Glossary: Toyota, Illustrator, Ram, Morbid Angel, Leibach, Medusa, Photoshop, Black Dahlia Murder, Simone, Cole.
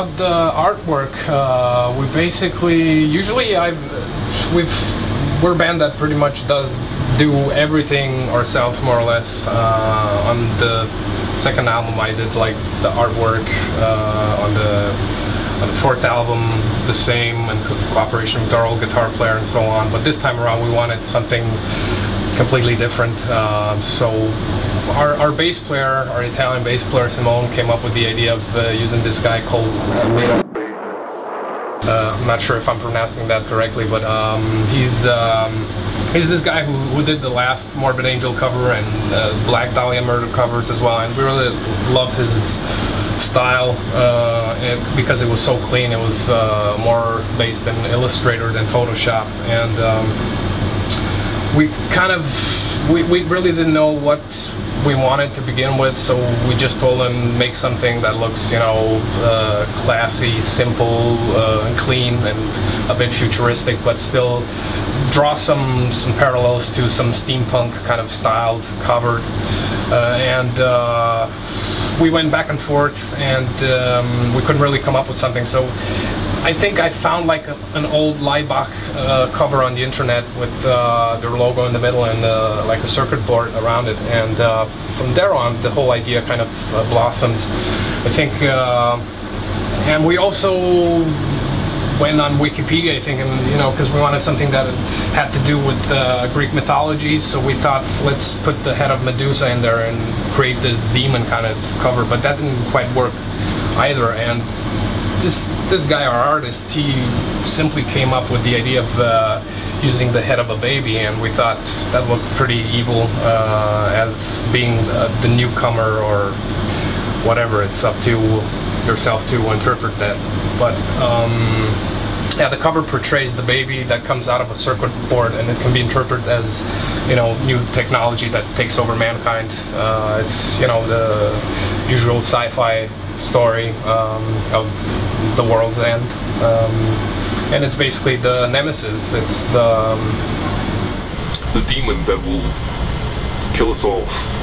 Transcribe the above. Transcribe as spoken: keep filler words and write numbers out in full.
about the artwork. Uh, we basically, usually I've, we've, we're a band that pretty much does do everything ourselves, more or less. Uh, on the second album I did like the artwork, uh, on the on the fourth album the same, and cooperation with our old guitar player and so on. But this time around we wanted something completely different, uh, so our, our bass player, our Italian bass player Simone, came up with the idea of uh, using this guy Cole. Uh, I'm not sure if I'm pronouncing that correctly, but um, he's um, he's this guy who, who did the last Morbid Angel cover and uh, Black Dahlia Murder covers as well, and we really love his style, uh, it, because it was so clean. It was uh, more based in Illustrator than Photoshop, and um, we kind of we, we really didn't know what we wanted to begin with, so we just told him make something that looks, you know, uh, classy, simple, uh, and clean, and a bit futuristic, but still draw some some parallels to some steampunk kind of styled cover, uh, and. Uh, We went back and forth, and um, we couldn't really come up with something. So I think I found like a, an old Leibach uh, cover on the internet with uh, their logo in the middle and uh, like a circuit board around it. And uh, from there on, the whole idea kind of uh, blossomed. I think, uh, and we also went on Wikipedia, I think, and, you know, because we wanted something that had to do with uh, Greek mythology, so we thought, let's put the head of Medusa in there and create this demon kind of cover, but that didn't quite work either. And this this guy, our artist, he simply came up with the idea of uh, using the head of a baby, and we thought that looked pretty evil, uh, as being uh, the newcomer or whatever. It's up to yourself to interpret that, but um, yeah, the cover portrays the baby that comes out of a circuit board, and it can be interpreted as, you know, new technology that takes over mankind. Uh, it's, you know, the usual sci-fi story um, of the world's end, um, and it's basically the Nemesis. It's the um, the demon that will kill us all.